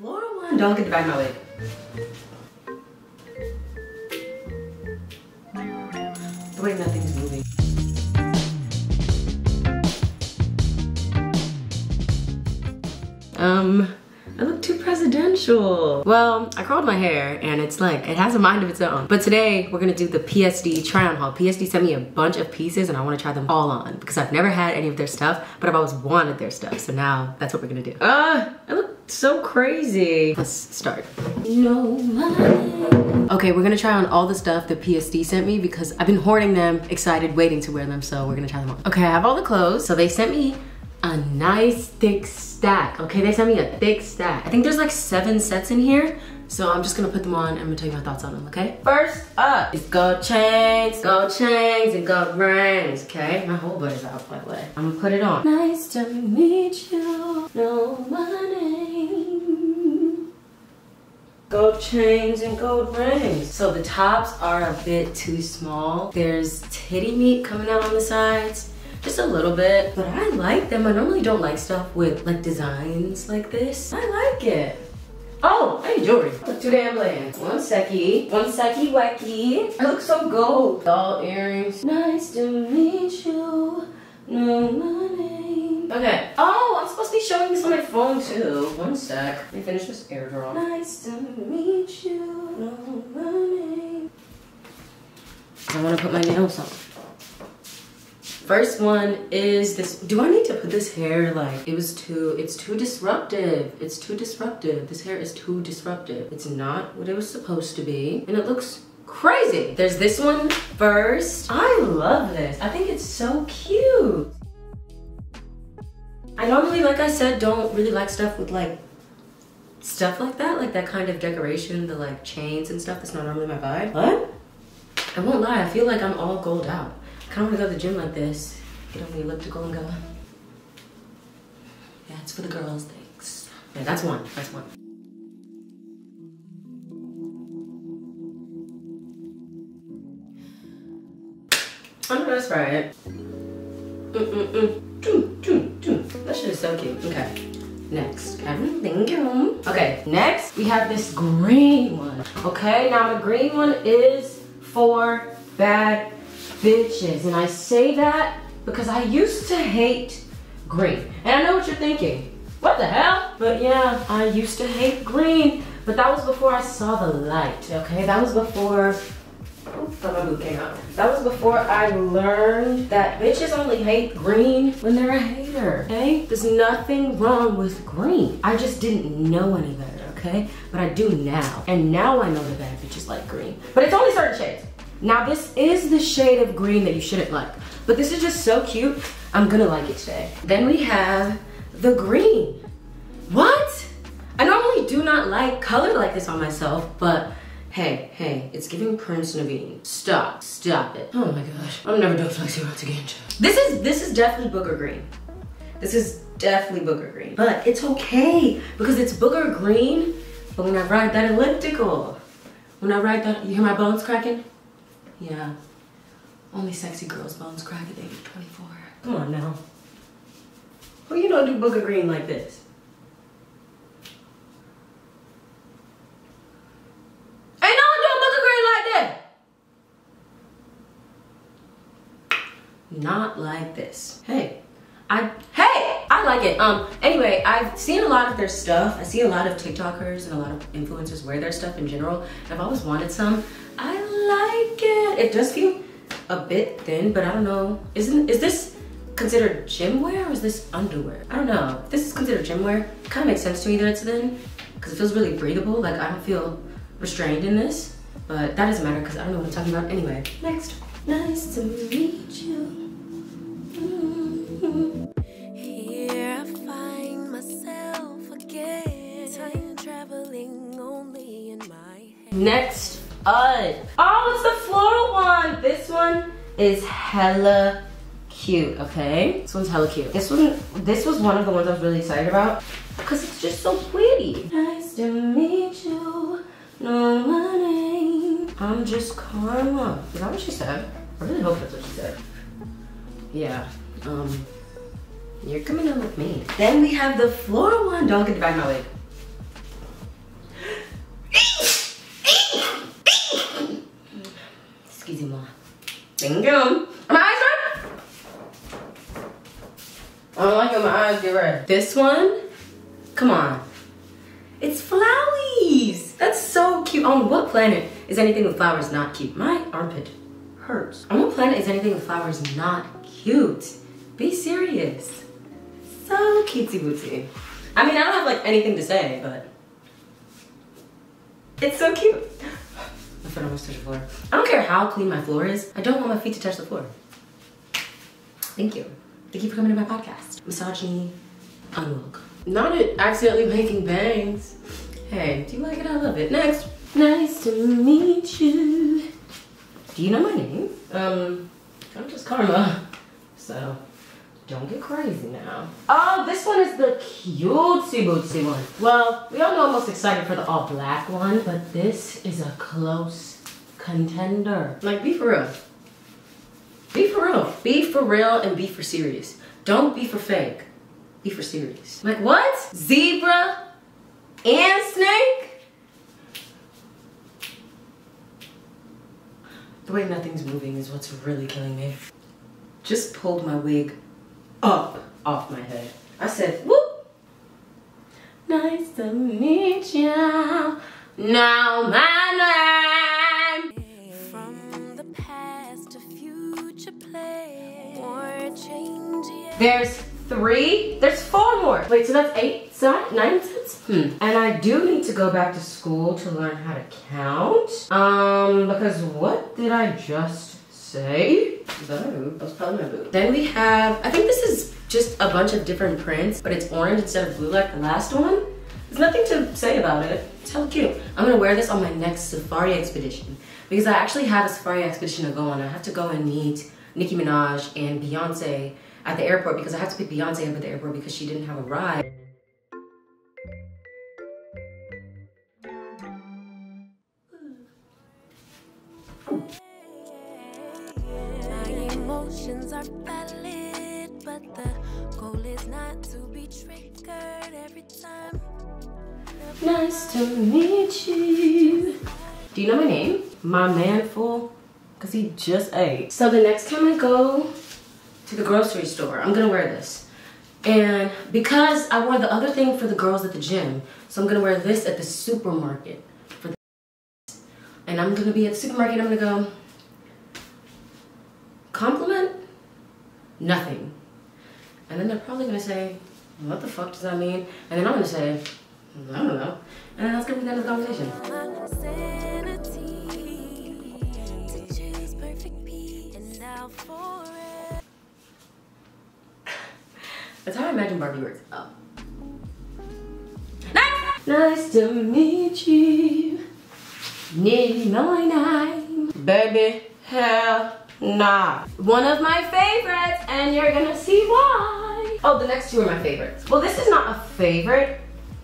Floral one, don't get the back of my wig. The way nothing's moving. I look too presidential. Well, I curled my hair and it's like, it has a mind of its own. But today we're gonna do the PSD try on haul. PSD sent me a bunch of pieces and I wanna try them all on because I've never had any of their stuff, but I've always wanted their stuff. So now that's what we're gonna do. I look so crazy. Let's start. No money. Okay, we're gonna try on all the stuff that PSD sent me because I've been hoarding them, excited, waiting to wear them. So we're gonna try them on. Okay, I have all the clothes. So they sent me a nice thick stack. Okay, they sent me a thick stack. I think there's like 7 sets in here. So I'm just gonna put them on and I'm gonna tell you my thoughts on them, okay? First up is gold chains, and gold rings, okay? My whole body's out, by the way. I'm gonna put it on. Nice to meet you, know my name. Gold chains and gold rings. So the tops are a bit too small. There's titty meat coming out on the sides. Just a little bit, but I like them. I normally don't like stuff with like designs like this. I like it. Oh, I need jewelry. I look too damn bland. One secky wacky. I look so gold. Doll earrings. Nice to meet you, know my name. Okay, oh, I'm supposed to be showing this on my phone too. One sec, let me finish this airdrop. Nice to meet you, know my name. I wanna put my nails on. First one is this. Do I need to put this hair like it was too, it's too disruptive. It's too disruptive. This hair is too disruptive. It's not what it was supposed to be. And it looks crazy. There's this one first. I love this. I think it's so cute. I normally, like I said, don't really like stuff with like stuff like that kind of decoration, the like chains and stuff. That's not normally my vibe. But I won't lie, I feel like I'm all gold out. I kinda wanna go to the gym like this. Get on the elliptical and go. Yeah, it's for the girls, thanks. Yeah, that's one, that's one. I'm gonna try it. That shit is so cute, okay. Next, thank you. Okay, next we have this green one. Okay, now the green one is for bad bitches, and I say that because I used to hate green. And I know what you're thinking, what the hell? But yeah, I used to hate green, but that was before I saw the light, okay? That was before, oops, my boot came out. That was before I learned that bitches only hate green when they're a hater, okay? There's nothing wrong with green. I just didn't know any better, okay? But I do now, and now I know the bad bitches like green. But it's only certain shades. Now this is the shade of green that you shouldn't like, but this is just so cute. I'm gonna like it today. Then we have the green. What? I normally do not like color like this on myself, but hey, hey, it's giving Prince Naveen. Stop, stop it. Oh my gosh, I'm never doing flexi rods again. This is definitely Booker Green. This is definitely Booker Green, but it's okay because it's Booker Green, but when I ride that elliptical, when I ride that, you hear my bones cracking? Yeah, only sexy girls' bones crack at the age of 24. Come on now. Well, you don't do Booker Green like this. Ain't no one doing Booker Green like that. Not like this. Hey, I like it. Anyway, I've seen a lot of their stuff. I see a lot of TikTokers and a lot of influencers wear their stuff in general. And I've always wanted some. I like it. It does feel a bit thin, but I don't know. Is this considered gym wear or is this underwear? I don't know. If this is considered gym wear, it kind of makes sense to me that it's thin because it feels really breathable. Like I don't feel restrained in this, but that doesn't matter because I don't know what I'm talking about. Anyway, next. Nice to meet you. Here I find myself again. Time traveling only in my head. Next. Oh, it's the floral one. This one is hella cute, okay? This one's hella cute. This was one of the ones I was really excited about because it's just so pretty. Nice to meet you, know my name. I'm just Karma. Is that what she said? I really hope that's what she said. Yeah, you're coming in with me. Then we have the floral one. Don't get the back of my wig. over this one, come on. It's flowers. That's so cute. On what planet is anything with flowers not cute? My armpit hurts. On what planet is anything with flowers not cute? Be serious. So cutesy bootsy. I mean, I don't have like anything to say, but it's so cute. My foot almost touched the floor. I don't care how clean my floor is. I don't want my feet to touch the floor. Thank you. Thank you for coming to my podcast. Misogyny unlock. Not accidentally making bangs. Hey, do you like it? I love it. Next. Nice to meet you. Do you know my name? I'm just Karma. So, don't get crazy now. Oh, this one is the cutesy bootsy one. Well, we all know I'm most excited for the all black one, but this is a close contender. Like, be for real. Be for real. Be for real and be for serious. Don't be for fake. Be for serious. Like, what? Zebra and snake? The way nothing's moving is what's really killing me. Just pulled my wig up off my head. I said, whoop. Nice to meet ya. Now my name. From the past to future play. Or change. There's 3. There's 4 more. Wait, so that's 8, 9 cents? And I do need to go back to school to learn how to count. Because what did I just say? Boo. That was probably my boo. Then we have, I think this is just a bunch of different prints, but it's orange instead of blue like the last one. There's nothing to say about it. It's hella cute. I'm gonna wear this on my next safari expedition because I actually have a safari expedition to go on. I have to go and meet Nicki Minaj and Beyonce at the airport because I have to pick Beyonce up at the airport because she didn't have a ride. Emotions are valid, but the goal is not to be triggered every time. Nice to meet you. Do you know my name? My man full, because he just ate. So the next time I go to the grocery store, I'm gonna wear this. And because I wore the other thing for the girls at the gym, so I'm gonna wear this at the supermarket for the girls. And I'm gonna be at the supermarket, I'm gonna go, compliment? Nothing. And then they're probably gonna say, what the fuck does that mean? And then I'm gonna say, I don't know. And then that's gonna be the end of the conversation. That's how I imagine Barbie works. Oh. Nice! Nice to meet you. Need my name. Baby, hell nah. One of my favorites, and you're gonna see why. Oh, the next 2 are my favorites. Well, this is not a favorite.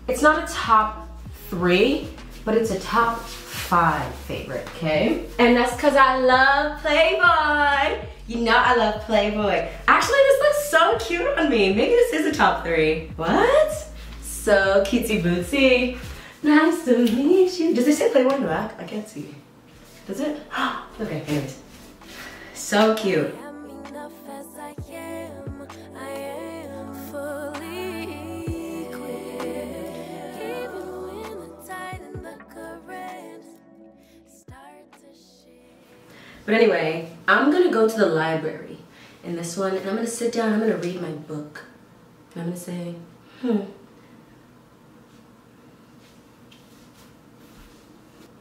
It's not a top 3, but it's a top 5 favorite, okay? And that's because I love Playboy. You know I love Playboy. Actually, this looks so cute on me. Maybe this is a top 3. What? So cutesy bootsy. Nice to meet you. Does it say Playboy in the back? I can't see. Does it? Okay, anyways. So cute. But anyway, I'm gonna go to the library in this one, and I'm gonna sit down, I'm gonna read my book. And I'm gonna say,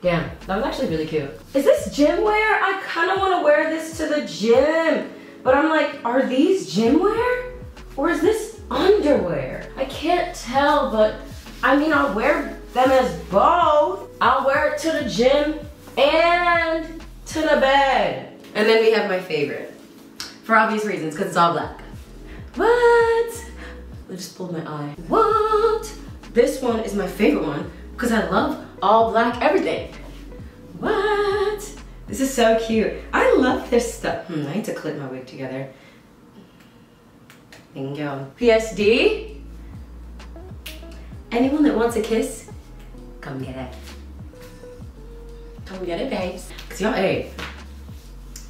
Yeah, that was actually really cute. Is this gym wear? I kinda wanna wear this to the gym, but I'm like, are these gym wear? Or is this underwear? I can't tell, but I mean, I'll wear them as both. I'll wear it to the gym and to the bed. And then we have my favorite, for obvious reasons, because it's all black. What? I just pulled my eye. What? This one is my favorite one, because I love all black everything. What? This is so cute. I love this stuff. I need to clip my wig together. Bingo. PSD? Anyone that wants a kiss, come get it. Come get it, babes. Cause y'all ate.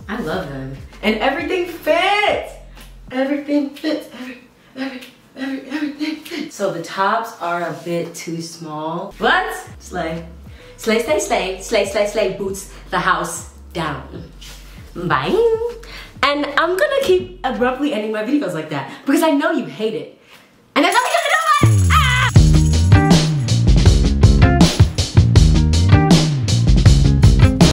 I love them. And everything fits! Everything fits. Everything. the tops are a bit too small, but slay. Slay, slay, slay, slay, slay, slay, boots the house down. Bye. And I'm gonna keep abruptly ending my videos like that because I know you hate it.